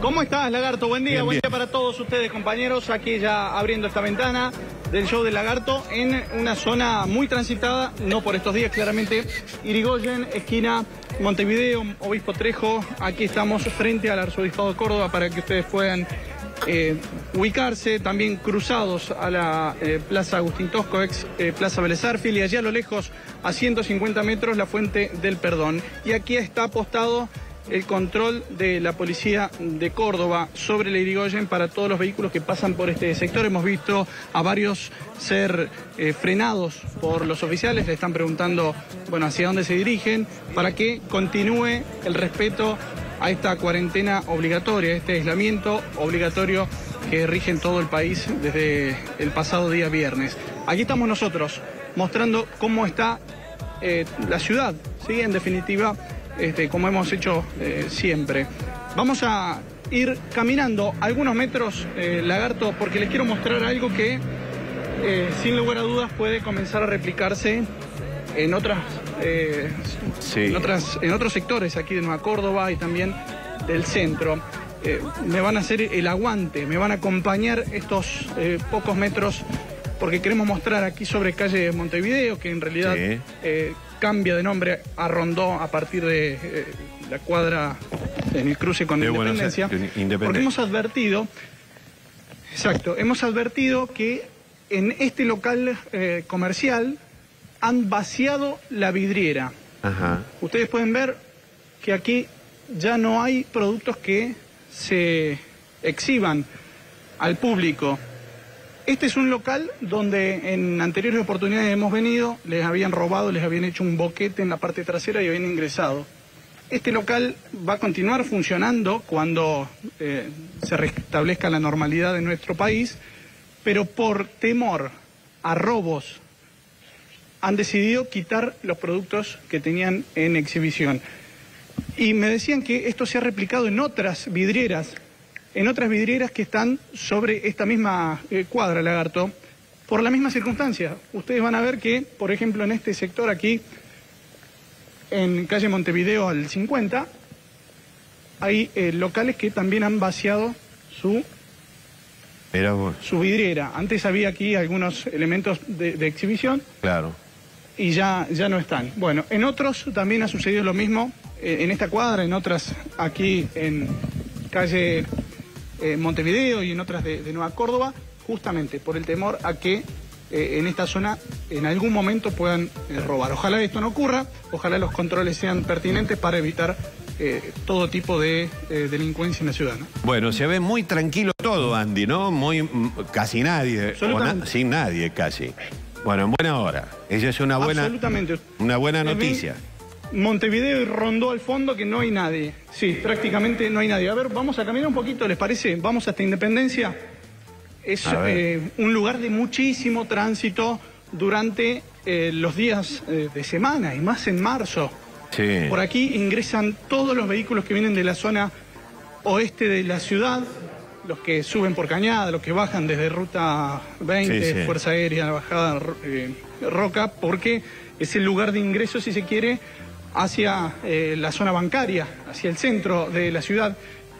¿Cómo estás, Lagarto? Buen día, bien, buen día para todos ustedes, compañeros. Aquí ya abriendo esta ventana del show de Lagarto en una zona muy transitada, no por estos días, claramente. Irigoyen, esquina Montevideo, Obispo Trejo. Aquí estamos frente al Arzobispado de Córdoba para que ustedes puedan ubicarse, también cruzados a la Plaza Agustín Tosco, ex Plaza Belezarfil, y allá a lo lejos, a 150 metros, la Fuente del Perdón. Y aquí está apostado el control de la policía de Córdoba sobre la Irigoyen para todos los vehículos que pasan por este sector. Hemos visto a varios ser frenados por los oficiales. Le están preguntando, bueno, hacia dónde se dirigen, para que continúe el respeto a esta cuarentena obligatoria, este aislamiento obligatorio que rige en todo el país desde el pasado día viernes. Aquí estamos nosotros, mostrando cómo está la ciudad, ¿sí? En definitiva, como hemos hecho siempre. Vamos a ir caminando algunos metros, Lagarto, porque les quiero mostrar algo que, sin lugar a dudas, puede comenzar a replicarse en otras, sí, en otros sectores aquí de Nueva Córdoba y también del centro. Me van a hacer el aguante, me van a acompañar estos pocos metros, porque queremos mostrar aquí sobre calle Montevideo, que en realidad sí, cambia de nombre a Rondó a partir de la cuadra en el cruce con Independencia, porque hemos advertido, exacto, hemos advertido que en este local comercial han vaciado la vidriera. Ajá. Ustedes pueden ver que aquí ya no hay productos que se exhiban al público. Este es un local donde en anteriores oportunidades hemos venido, les habían robado, les habían hecho un boquete en la parte trasera y habían ingresado. Este local va a continuar funcionando cuando se restablezca la normalidad de nuestro país, pero por temor a robos han decidido quitar los productos que tenían en exhibición. Y me decían que esto se ha replicado en otras vidrieras, que están sobre esta misma cuadra, Lagarto, por la misma circunstancia. Ustedes van a ver que, por ejemplo, en este sector aquí, en calle Montevideo al 50, hay locales que también han vaciado su, su vidriera. Antes había aquí algunos elementos de exhibición. Claro. Y ya no están. Bueno, en otros también ha sucedido lo mismo, en esta cuadra, en otras aquí en calle Montevideo y en otras de Nueva Córdoba, justamente por el temor a que en esta zona en algún momento puedan robar. Ojalá esto no ocurra, ojalá los controles sean pertinentes para evitar todo tipo de delincuencia en la ciudad, ¿no? Bueno, se ve muy tranquilo todo, Andy, ¿no? Muy, casi nadie, sin nadie casi. Bueno, en buena hora. Esa es una buena, noticia. Montevideo y Rondó al fondo, que no hay nadie. Sí, prácticamente no hay nadie. A ver, vamos a caminar un poquito, ¿les parece? Vamos hasta Independencia. Es un lugar de muchísimo tránsito durante los días de semana, y más en marzo. Sí. Por aquí ingresan todos los vehículos que vienen de la zona oeste de la ciudad, los que suben por Cañada, los que bajan desde Ruta 20, sí, sí, Fuerza Aérea, Bajada Roca, porque es el lugar de ingreso, si se quiere, hacia la zona bancaria, hacia el centro de la ciudad,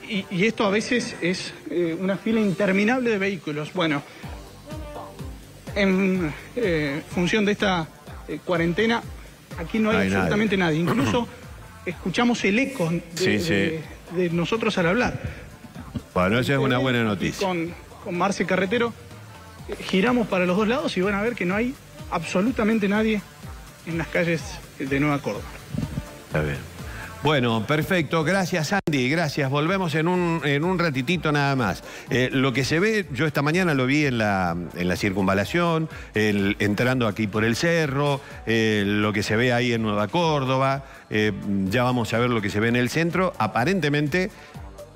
y esto a veces es una fila interminable de vehículos. Bueno, en función de esta cuarentena, aquí no hay, absolutamente nadie. Incluso escuchamos el eco de, sí, sí, de nosotros al hablar. Bueno, esa es una buena noticia. Con Marce Carretero giramos para los dos lados y van a ver que no hay absolutamente nadie en las calles de Nueva Córdoba. Está bien. Bueno, perfecto. Gracias, Andy. Gracias. Volvemos en un ratitito nada más. Lo que se ve, yo esta mañana lo vi en la circunvalación, entrando aquí por el cerro, lo que se ve ahí en Nueva Córdoba. Ya vamos a ver lo que se ve en el centro. Aparentemente,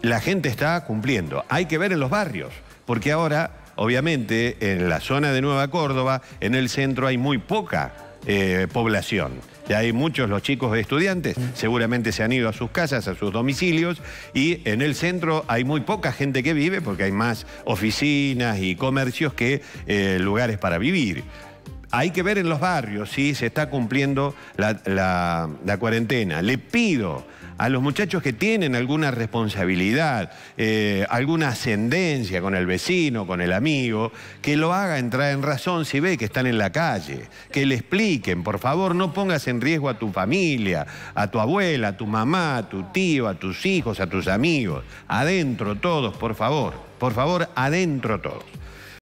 la gente está cumpliendo. Hay que ver en los barrios, porque ahora, obviamente, en la zona de Nueva Córdoba, en el centro hay muy poca población. Ya hay muchos, los chicos estudiantes, seguramente se han ido a sus casas, a sus domicilios, y en el centro hay muy poca gente que vive, porque hay más oficinas y comercios que lugares para vivir. Hay que ver en los barrios si se está cumpliendo la cuarentena. Le pido a los muchachos que tienen alguna responsabilidad, alguna ascendencia con el vecino, con el amigo, que lo haga entrar en razón si ve que están en la calle, que le expliquen, por favor, no pongas en riesgo a tu familia, a tu abuela, a tu mamá, a tu tío, a tus hijos, a tus amigos. Adentro todos, por favor, adentro todos.